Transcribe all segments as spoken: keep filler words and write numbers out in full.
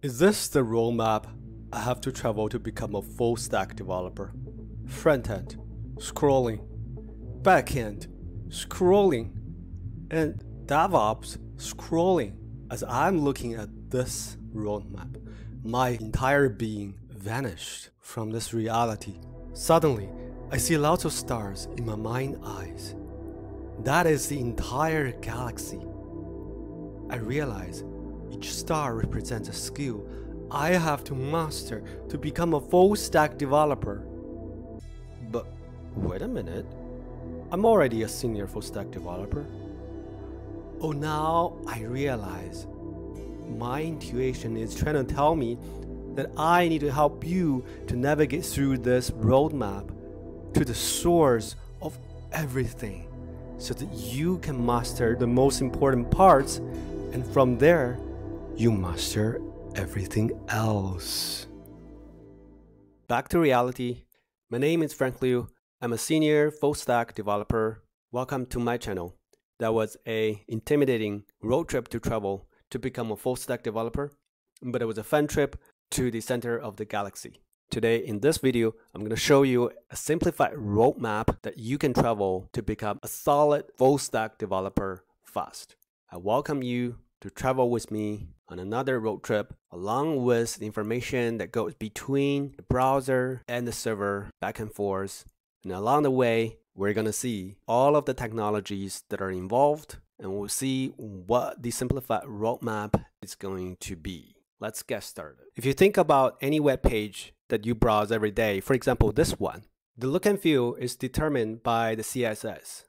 Is this the roadmap I have to travel to become a full stack developer? Front end, scrolling, back end, scrolling, and DevOps scrolling. As I'm looking at this roadmap, my entire being vanished from this reality. Suddenly, I see lots of stars in my mind's eyes. That is the entire galaxy. I realize each star represents a skill I have to master to become a full stack developer. But wait a minute, I'm already a senior full stack developer. Oh, now I realize my intuition is trying to tell me that I need to help you to navigate through this roadmap to the source of everything, so that you can master the most important parts, and from there you master everything else. Back to reality. My name is Frank Liu. I'm a senior full stack developer. Welcome to my channel. That was a intimidating road trip to travel to become a full stack developer, but it was a fun trip to the center of the galaxy. Today in this video, I'm going to show you a simplified roadmap that you can travel to become a solid full stack developer fast. I welcome you to travel with me on another road trip, along with the information that goes between the browser and the server back and forth. And along the way, we're going to see all of the technologies that are involved, and we'll see what the simplified roadmap is going to be. Let's get started. If you think about any web page that you browse every day, for example this one, the look and feel is determined by the C S S.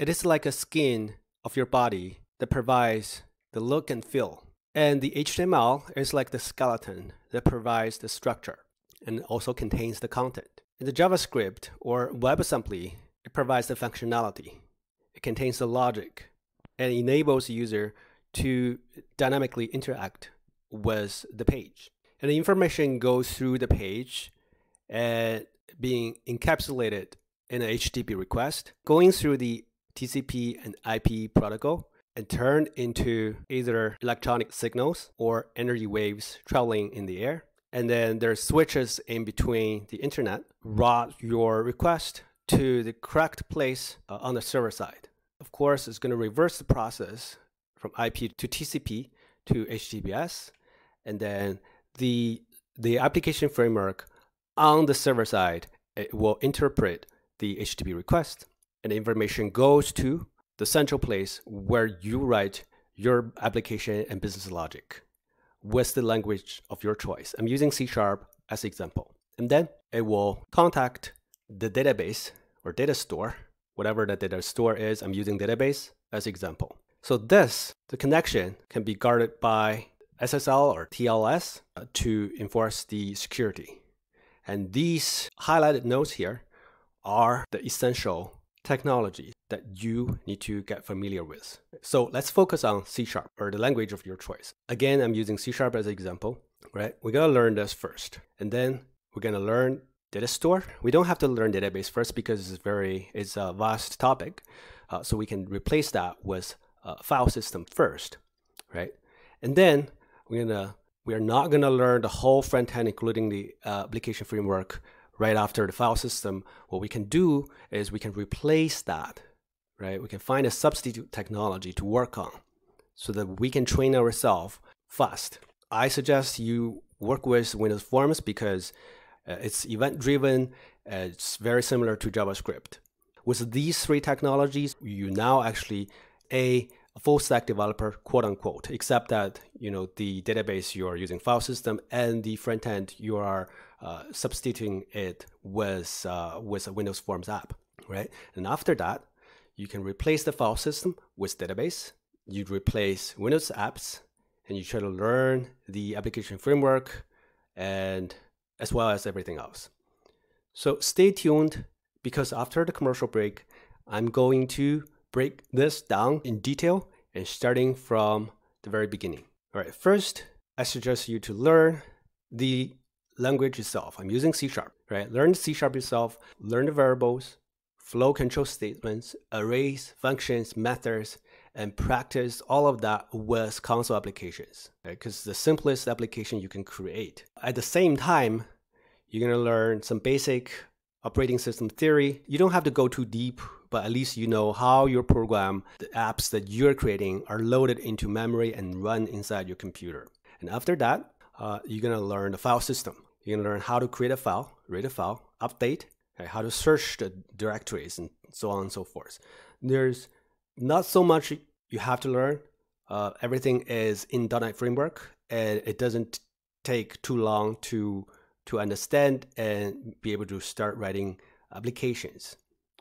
It is like a skin of your body that provides the look and feel. And the H T M L is like the skeleton that provides the structure and also contains the content. And the JavaScript or WebAssembly, it provides the functionality. It contains the logic and enables the user to dynamically interact with the page. And the information goes through the page and being encapsulated in an H T T P request, going through the T C P and I P protocol, and turned into either electronic signals or energy waves traveling in the air. And then there are switches in between the internet, route your request to the correct place uh, on the server side. Of course, it's going to reverse the process from I P to T C P to H T T P S, and then The, the application framework on the server side, it will interpret the H T T P request, and the information goes to the central place where you write your application and business logic with the language of your choice. I'm using C sharp as an example. And then it will contact the database or data store, whatever the data store is. I'm using database as an example. So this, the connection can be guarded by S S L or T L S uh, to enforce the security. And these highlighted nodes here are the essential technologies that you need to get familiar with. So let's focus on C sharp or the language of your choice. Again, I'm using C sharp as an example, right? We're going to learn this first, and then we're going to learn data store. We don't have to learn database first because it's, very, it's a vast topic. Uh, so we can replace that with uh, file system first, right? And then We're, gonna, we're not going to learn the whole front end, including the uh, application framework, right after the file system. What we can do is we can replace that, right? We can find a substitute technology to work on so that we can train ourselves fast. I suggest you work with Windows Forms because uh, it's event-driven. Uh, it's very similar to JavaScript. With these three technologies, you now actually a full stack developer, quote unquote, except that, you know, the database you are using file system, and the front end you are uh, substituting it with uh, with a Windows Forms app, right? And after that, you can replace the file system with database. You replace Windows apps, and you try to learn the application framework, and as well as everything else. So stay tuned, because after the commercial break, I'm going to break this down in detail and starting from the very beginning. All right, first, I suggest you to learn the language itself. I'm using C sharp, right? Learn C sharp yourself, learn the variables, flow control statements, arrays, functions, methods, and practice all of that with console applications, because it's the simplest application you can create. At the same time, you're going to learn some basic operating system theory. You don't have to go too deep, but at least you know how your program, the apps that you're creating, are loaded into memory and run inside your computer. And after that, uh, you're going to learn the file system. You're going to learn how to create a file, read a file, update, okay, how to search the directories, and so on and so forth. There's not so much you have to learn. Uh, everything is in dot net framework, and it doesn't take too long to, to understand and be able to start writing applications.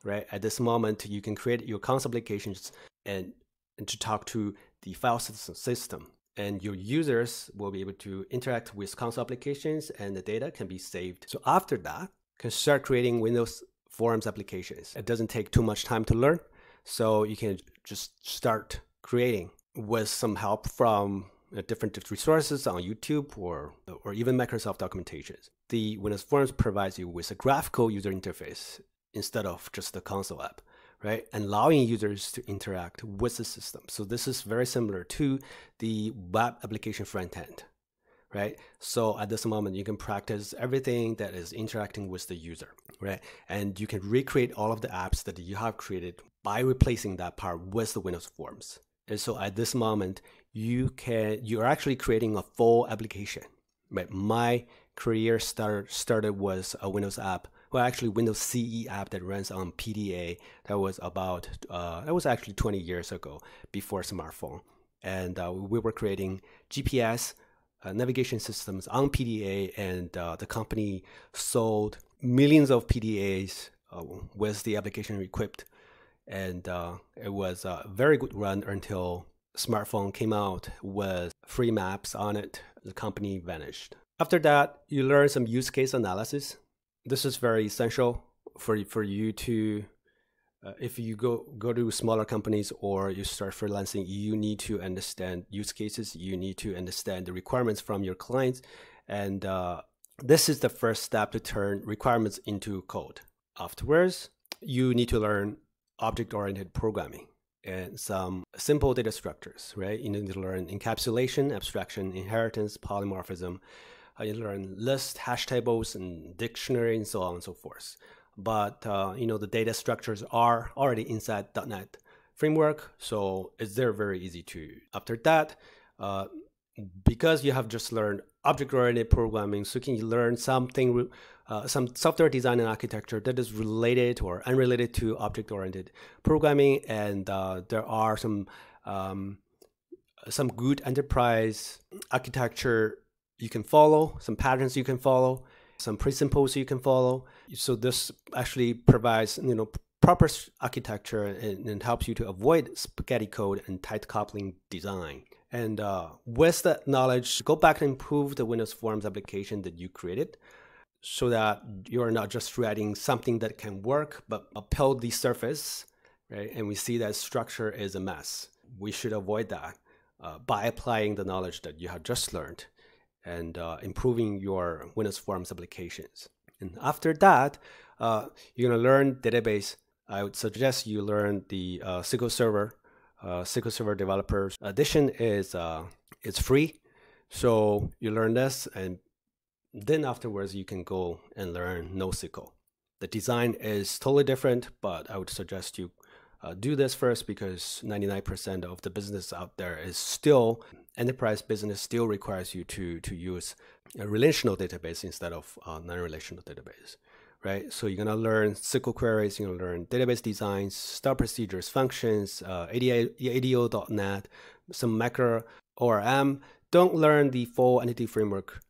Right at this moment, you can create your console applications and, and to talk to the file system, and your users will be able to interact with console applications, and the data can be saved. So after that, you can start creating Windows Forms applications. It doesn't take too much time to learn, so you can just start creating with some help from different resources on YouTube or, or even Microsoft documentations. The Windows Forms provides you with a graphical user interface instead of just the console app, right? And allowing users to interact with the system. So this is very similar to the web application front end, right? So at this moment, you can practice everything that is interacting with the user, right? And you can recreate all of the apps that you have created by replacing that part with the Windows Forms. And so at this moment, you can, you're actually creating a full application, right? My career start, started was a Windows app. Well, actually, Windows C E app that runs on P D A. That was about uh, that was actually twenty years ago, before smartphone, and uh, we were creating G P S uh, navigation systems on P D A, and uh, the company sold millions of P D As uh, with the application equipped, and uh, it was a very good run until smartphone came out with free maps on it. The company vanished. After that, you learn some use case analysis. This is very essential for, for you to, uh, if you go, go to smaller companies or you start freelancing, you need to understand use cases. You need to understand the requirements from your clients. And uh, this is the first step to turn requirements into code. Afterwards, you need to learn object-oriented programming and some simple data structures, right? You need to learn encapsulation, abstraction, inheritance, polymorphism. You learn lists, hash tables, and dictionary, and so on and so forth. But uh, you know, the data structures are already inside dot net framework, so it's there very easy to. After that, uh, because you have just learned object-oriented programming, so can you learn something, uh, some software design and architecture that is related or unrelated to object-oriented programming? And uh, there are some um, some good enterprise architecture you can follow, some patterns you can follow, some principles you can follow. So this actually provides, you know, proper architecture and, and helps you to avoid spaghetti code and tight coupling design. And uh, with that knowledge, go back and improve the Windows Forms application that you created, so that you're not just writing something that can work, but uphill the surface, right? And we see that structure is a mess. We should avoid that uh, by applying the knowledge that you have just learned and uh, improving your Windows Forms applications. And after that, uh, you're going to learn database. I would suggest you learn the uh, S Q L Server. Uh, S Q L Server Developers Edition is uh, it's free. So you learn this, and then afterwards you can go and learn NoSQL. The design is totally different, but I would suggest you uh, do this first, because ninety-nine percent of the business out there is still enterprise business still requires you to, to use a relational database instead of a non-relational database, right? So you're going to learn S Q L queries, you're going to learn database designs, start procedures, functions, uh, A D O dot net, some macro O R M. Don't learn the full entity framework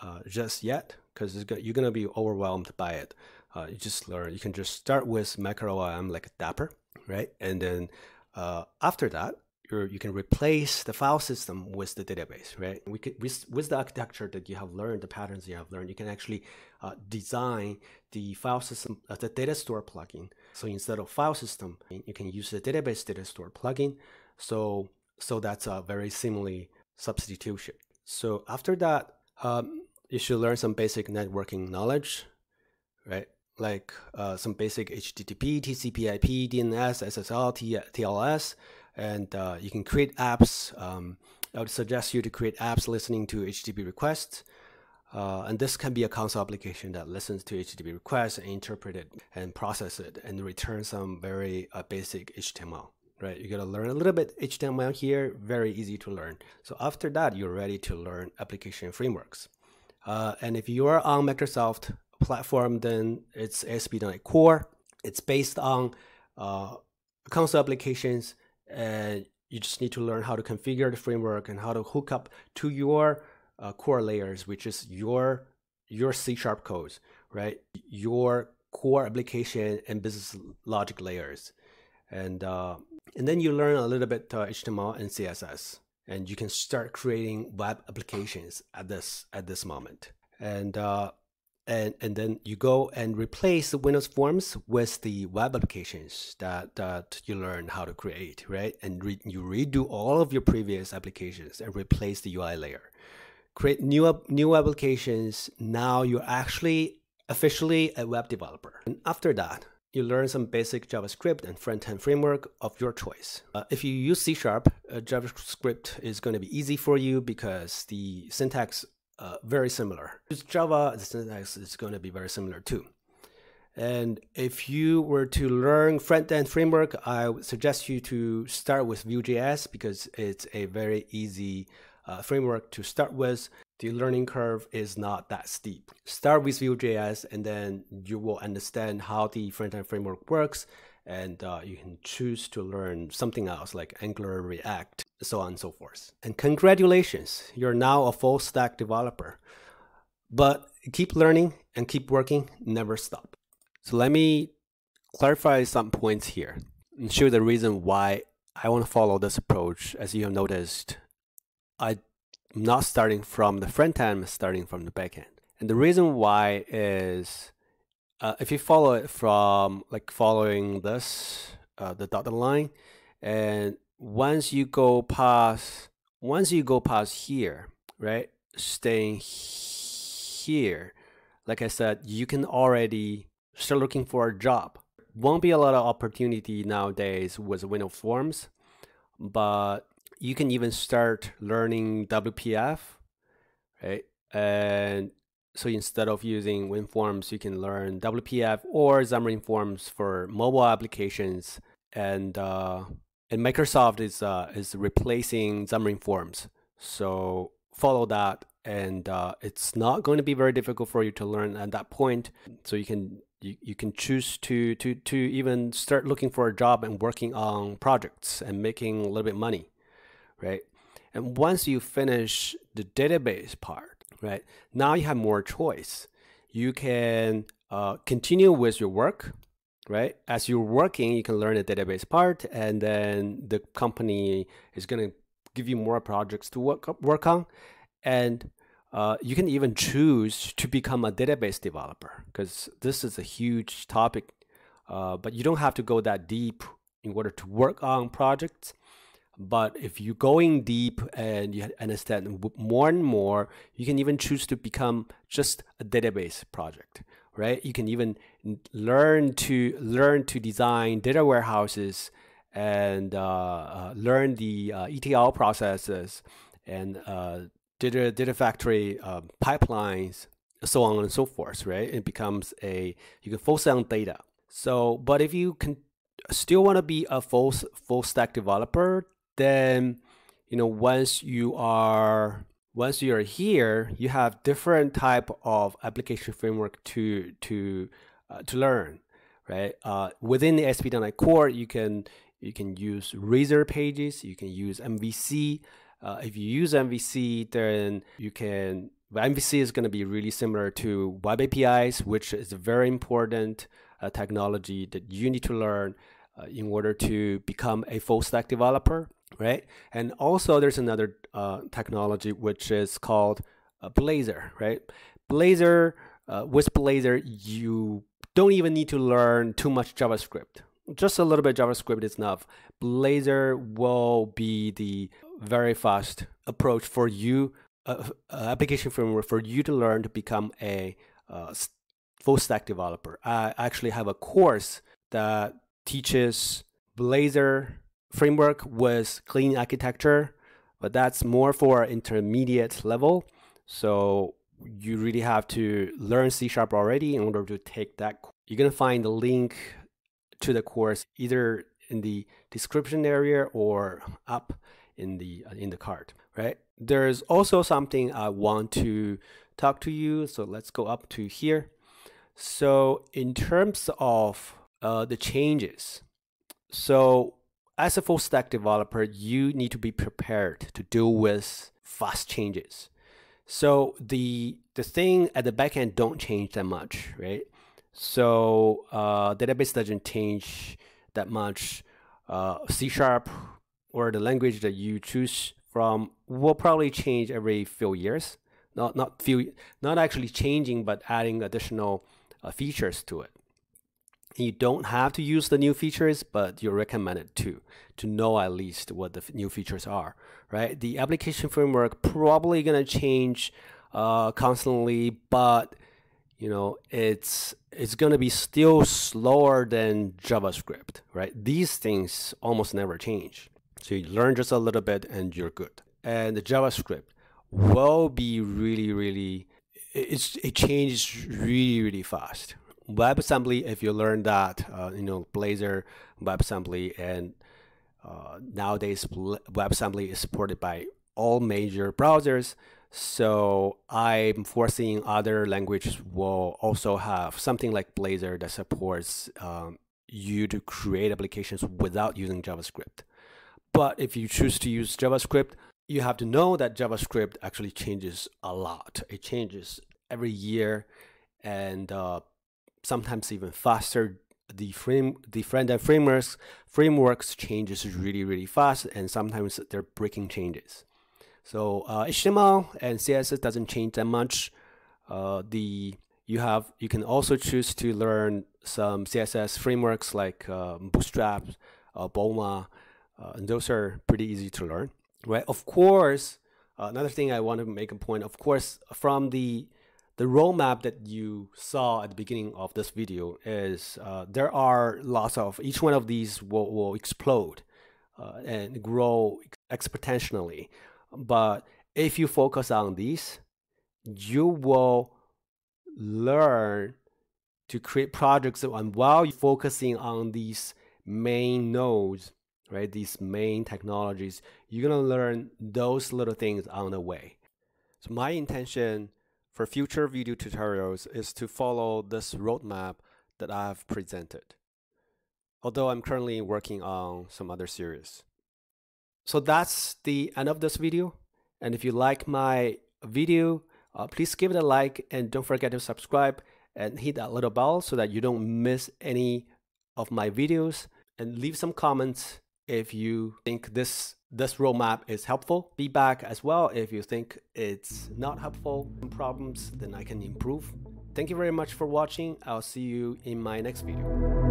uh, just yet, because you're going to be overwhelmed by it. Uh, you just learn. You can just start with macro O R M like Dapper, right? And then uh, after that, you can replace the file system with the database, right? We could, with, with the architecture that you have learned, the patterns you have learned, you can actually uh, design the file system, uh, the data store plugin. So instead of file system, you can use the database data store plugin. So, so that's a very similar substitution. So after that, um, you should learn some basic networking knowledge, right? Like uh, some basic H T T P, T C P, I P, D N S, S S L, T L S. and uh, you can create apps. Um, I would suggest you to create apps listening to H T T P requests. Uh, and this can be a console application that listens to H T T P requests and interpret it and process it and return some very uh, basic H T M L, right? You got to learn a little bit H T M L here, very easy to learn. So after that, you're ready to learn application frameworks. Uh, and if you are on Microsoft platform, then it's A S P dot NET Core. It's based on uh, console applications, and you just need to learn how to configure the framework and how to hook up to your Uh, core layers, which is your your C sharp codes, right? Your core application and business logic layers, and uh, and then you learn a little bit uh, H T M L and C S S, and you can start creating web applications at this at this moment, and uh, and and then you go and replace the Windows Forms with the web applications that that you learn how to create, right? And re you redo all of your previous applications and replace the U I layer. Create new new applications. Now you're actually officially a web developer. And after that, you learn some basic JavaScript and front-end framework of your choice. Uh, if you use C sharp, uh, JavaScript is going to be easy for you because the syntax uh, very similar. If you use Java, the syntax is going to be very similar too. And if you were to learn front-end framework, I would suggest you to start with Vue.js because it's a very easy Uh, framework to start with. The learning curve is not that steep. Start with Vue.js, and then you will understand how the front-end framework works, and uh, you can choose to learn something else like Angular, React, so on and so forth. And congratulations, you're now a full-stack developer. But keep learning and keep working, never stop. So let me clarify some points here and show the reason why I want to follow this approach. As you have noticed, I'm not starting from the front end, I'm starting from the back end. And the reason why is uh, if you follow it from like following this, uh, the dotted line, and once you go past, once you go past here, right, staying here, like I said, you can already start looking for a job. Won't be a lot of opportunity nowadays with Windows Forms, but you can even start learning W P F, right? And so instead of using WinForms, you can learn W P F or Xamarin Forms for mobile applications. And uh, and Microsoft is uh, is replacing Xamarin Forms, so follow that. And uh, it's not going to be very difficult for you to learn at that point. So you can you, you can choose to to to even start looking for a job and working on projects and making a little bit of money. Right, and once you finish the database part, right, now you have more choice. You can uh, continue with your work, right? As you're working, you can learn the database part, and then the company is going to give you more projects to work work on, and uh, you can even choose to become a database developer because this is a huge topic. Uh, but you don't have to go that deep in order to work on projects. But if you're going deep and you understand more and more, you can even choose to become just a database project, right? You can even learn to learn to design data warehouses and uh, uh, learn the uh, E T L processes and uh, data, data factory uh, pipelines, so on and so forth, right? It becomes a, you can focus on data. So, but if you can still want to be a full, full stack developer, then you know once you are once you're here, you have different type of application framework to to uh, to learn, right? Uh, within the A S P dot NET Core, you can you can use Razor pages, you can use M V C. Uh, if you use M V C, then you can M V C is going to be really similar to Web A P Is, which is a very important uh, technology that you need to learn uh, in order to become a full stack developer. Right, and also there's another uh, technology which is called uh, Blazor. Right, Blazor. Uh, with Blazor, you don't even need to learn too much JavaScript. Just a little bit of JavaScript is enough. Blazor will be the very fast approach for you, uh, application framework for you to learn to become a uh, full stack developer. I actually have a course that teaches Blazor framework was clean architecture, but that's more for intermediate level. So you really have to learn C sharp already in order to take that. You're going to find the link to the course either in the description area or up in the in the card, right? There's also something I want to talk to you. So let's go up to here. So in terms of uh, the changes, so as a full stack developer, you need to be prepared to deal with fast changes. So the the thing at the back end don't change that much, right? So uh, database doesn't change that much. Uh, C sharp or the language that you choose from will probably change every few years. Not not few, not actually changing, but adding additional uh, features to it. You don't have to use the new features, but you're recommended to to know at least what the new features are, right? The application framework probably gonna change uh, constantly, but you know it's it's gonna be still slower than JavaScript, right? These things almost never change. So you learn just a little bit and you're good. And the JavaScript will be really, really, it's, it changes really, really fast. WebAssembly, if you learn that, uh, you know, Blazor, WebAssembly, and uh, nowadays WebAssembly is supported by all major browsers. So I'm foreseeing other languages will also have something like Blazor that supports um, you to create applications without using JavaScript. But if you choose to use JavaScript, you have to know that JavaScript actually changes a lot. It changes every year, and uh, sometimes even faster. The frame, the front-end frameworks, frameworks changes really, really fast, and sometimes they're breaking changes. So uh, H T M L and C S S doesn't change that much. Uh, the you have you can also choose to learn some C S S frameworks like uh, Bootstrap, uh, Bulma. Uh, and those are pretty easy to learn, right? Of course, uh, another thing I want to make a point, of course, from the the roadmap that you saw at the beginning of this video is uh, there are lots of, each one of these will, will explode uh, and grow exponentially. But if you focus on these, you will learn to create projects. And while you're focusing on these main nodes, right, these main technologies, you're gonna learn those little things on the way. So my intention for future video tutorials is to follow this roadmap that I've presented, although I'm currently working on some other series. So that's the end of this video. And if you like my video, uh, please give it a like, and don't forget to subscribe and hit that little bell so that you don't miss any of my videos, and leave some comments if you think this, this roadmap is helpful. Feedback as well if you think it's not helpful, problems, then I can improve. Thank you very much for watching. I'll see you in my next video.